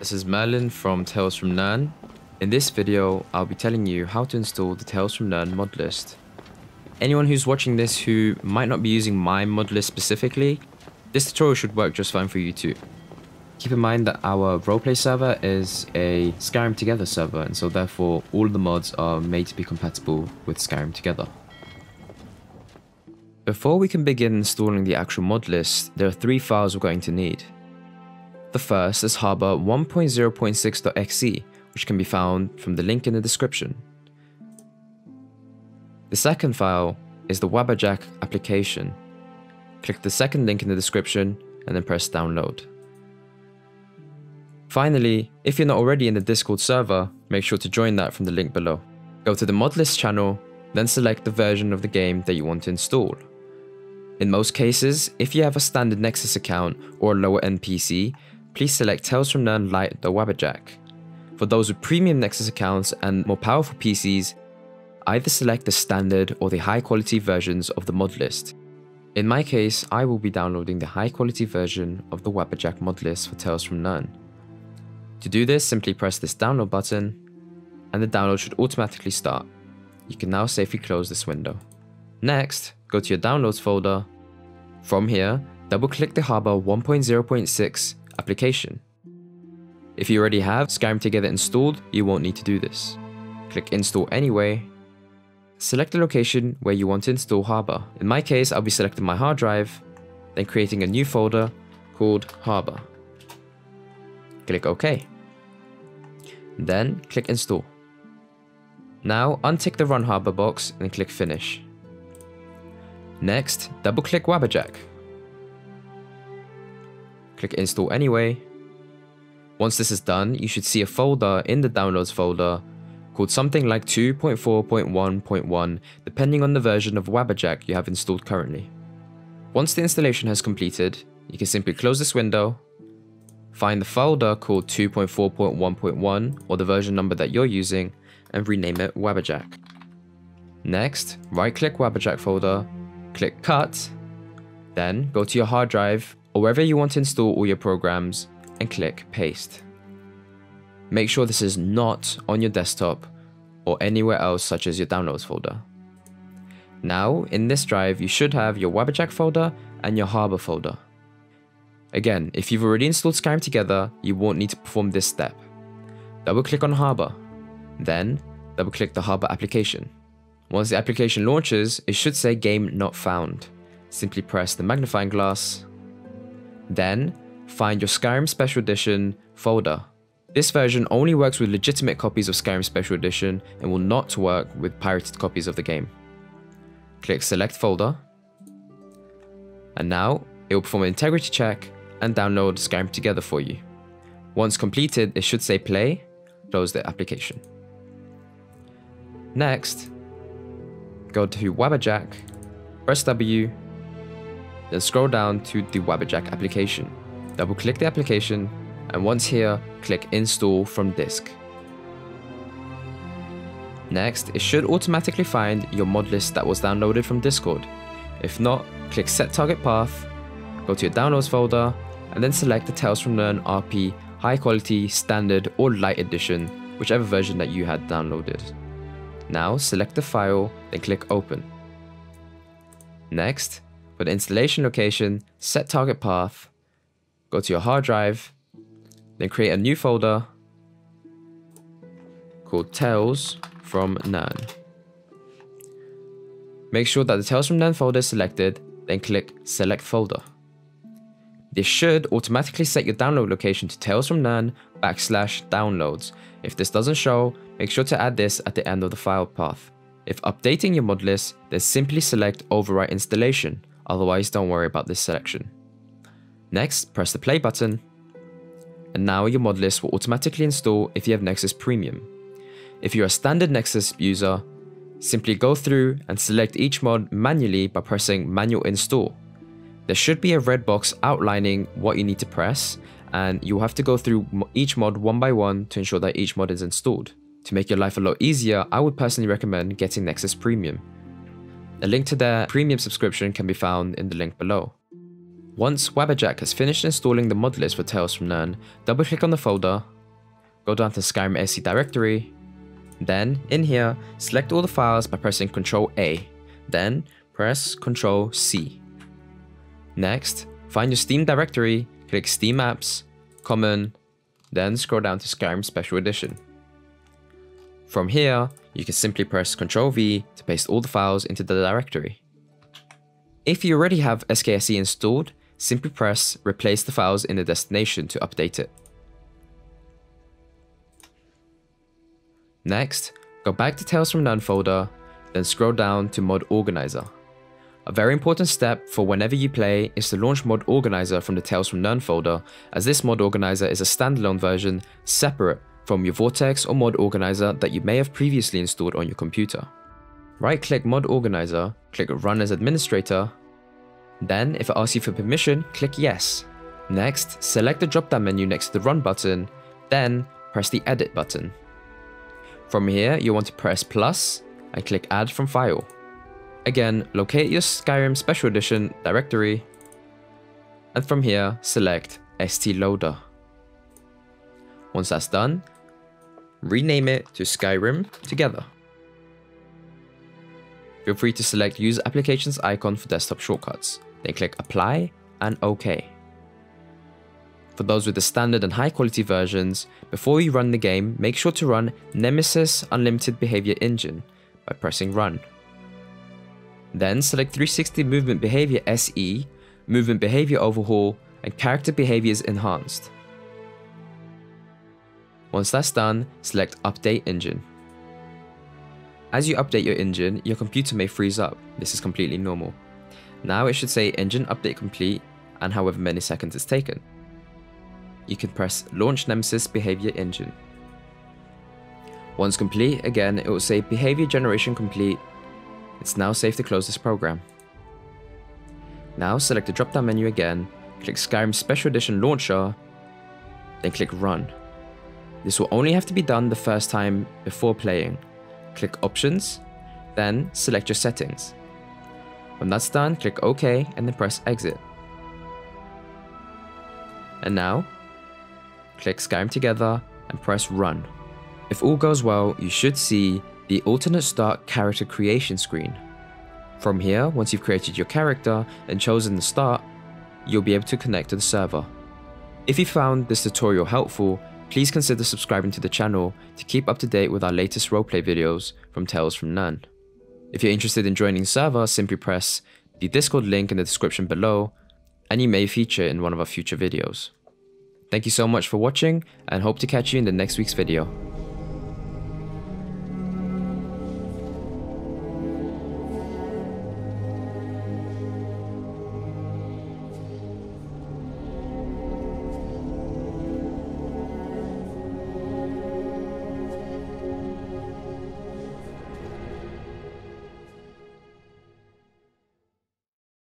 This is Merlin from Tales from Nirn. In this video, I'll be telling you how to install the Tales from Nirn mod list. Anyone who's watching this who might not be using my mod list specifically, this tutorial should work just fine for you too. Keep in mind that our roleplay server is a Skyrim Together server, and so therefore all of the mods are made to be compatible with Skyrim Together. Before we can begin installing the actual mod list, there are three files we're going to need. The first is Harbor 1.0.6.exe, which can be found from the link in the description. The second file is the Wabbajack application. Click the second link in the description and then press download. Finally, if you're not already in the Discord server, make sure to join that from the link below. Go to the mod list channel, then select the version of the game that you want to install. In most cases, if you have a standard Nexus account or a lower end PC, please select Tales from Nirn Lite the Wabbajack. For those with premium Nexus accounts and more powerful PCs, either select the standard or the high quality versions of the mod list. In my case, I will be downloading the high quality version of the Wabbajack mod list for Tales from Nirn. To do this, simply press this download button and the download should automatically start. You can now safely close this window. Next, go to your downloads folder. From here, double click the Harbor 1.0.6 application. If you already have Skyrim Together installed, you won't need to do this. Click install anyway. Select the location where you want to install Harbor. In my case, I'll be selecting my hard drive, then creating a new folder called Harbor. Click OK. Then click install. Now untick the Run Harbor box and click Finish. Next, double click Wabbajack. Click Install Anyway. Once this is done, you should see a folder in the Downloads folder called something like 2.4.1.1, depending on the version of Wabbajack you have installed currently. Once the installation has completed, you can simply close this window, find the folder called 2.4.1.1 or the version number that you're using, and rename it Wabbajack. Next, right-click Wabbajack folder, click Cut, then go to your hard drive or wherever you want to install all your programs and click Paste. Make sure this is not on your desktop or anywhere else such as your Downloads folder. Now, in this drive, you should have your Wabbajack folder and your Harbor folder. Again, if you've already installed Skyrim Together, you won't need to perform this step. Double-click on Harbor, then double-click the Harbor application. Once the application launches, it should say Game Not Found. Simply press the magnifying glass, then find your Skyrim Special Edition folder. This version only works with legitimate copies of Skyrim Special Edition and will not work with pirated copies of the game. Click Select Folder, and now it will perform an integrity check and download Skyrim Together for you. Once completed, it should say Play, close the application. Next, go to Wabbajack, press W, then scroll down to the Wabbajack application. Double click the application, and once here, click Install from Disk. Next, it should automatically find your mod list that was downloaded from Discord. If not, click Set Target Path, go to your Downloads folder, and then select the Tales from Nirn RP High Quality, Standard, or Lite Edition, whichever version that you had downloaded. Now select the file, then click Open. Next, for the installation location, set target path, go to your hard drive, then create a new folder called Tales from Nirn. Make sure that the Tales from Nirn folder is selected, then click Select Folder. This should automatically set your download location to Tales from Nirn /downloads. If this doesn't show, make sure to add this at the end of the file path. If updating your mod list, then simply select Overwrite Installation, otherwise don't worry about this selection. Next, press the play button, and now your mod list will automatically install if you have Nexus Premium. If you're a standard Nexus user, simply go through and select each mod manually by pressing Manual Install. There should be a red box outlining what you need to press, and you'll have to go through each mod one by one to ensure that each mod is installed. To make your life a lot easier, I would personally recommend getting Nexus Premium. A link to their premium subscription can be found in the link below. Once Wabbajack has finished installing the mod list for Tales from Nirn, double click on the folder, go down to Skyrim SE directory, then in here, select all the files by pressing Ctrl A, then press Ctrl C. Next, find your Steam directory, click Steam apps, common, then scroll down to Skyrim Special Edition. From here, you can simply press Ctrl V to paste all the files into the directory. If you already have SKSE installed, simply press Replace the files in the destination to update it. Next, go back to Tales from Nirn folder, then scroll down to Mod Organizer. A very important step for whenever you play is to launch Mod Organizer from the Tales from Nirn folder, as this Mod Organizer is a standalone version separate from your Vortex or Mod Organizer that you may have previously installed on your computer. Right-click Mod Organizer, click Run as Administrator, then if it asks you for permission, click Yes. Next, select the drop-down menu next to the Run button, then press the Edit button. From here, you'll want to press plus and click Add from File. Again, locate your Skyrim Special Edition directory, and from here, select STLoader. Once that's done, rename it to Skyrim Together. Feel free to select Use Applications icon for desktop shortcuts, then click Apply and OK. For those with the standard and high quality versions, before you run the game, make sure to run Nemesis Unlimited Behavior Engine by pressing Run. Then select 360 Movement Behavior SE, Movement Behavior Overhaul, and Character Behaviors Enhanced. Once that's done, select Update Engine. As you update your engine, your computer may freeze up. This is completely normal. Now it should say Engine Update Complete, and however many seconds it's taken. You can press Launch Nemesis Behavior Engine. Once complete, again, it will say Behavior Generation Complete. It's now safe to close this program. Now select the drop-down menu again, click Skyrim Special Edition Launcher, then click Run. This will only have to be done the first time before playing. Click Options, then select your settings. When that's done, click OK and then press Exit. And now, click Skyrim Together and press Run. If all goes well, you should see the Alternate Start Character Creation screen. From here, once you've created your character and chosen the start, you'll be able to connect to the server. If you found this tutorial helpful, please consider subscribing to the channel to keep up to date with our latest roleplay videos from Tales from Nirn. If you're interested in joining the server, simply press the Discord link in the description below, and you may feature in one of our future videos. Thank you so much for watching, and hope to catch you in the next week's video.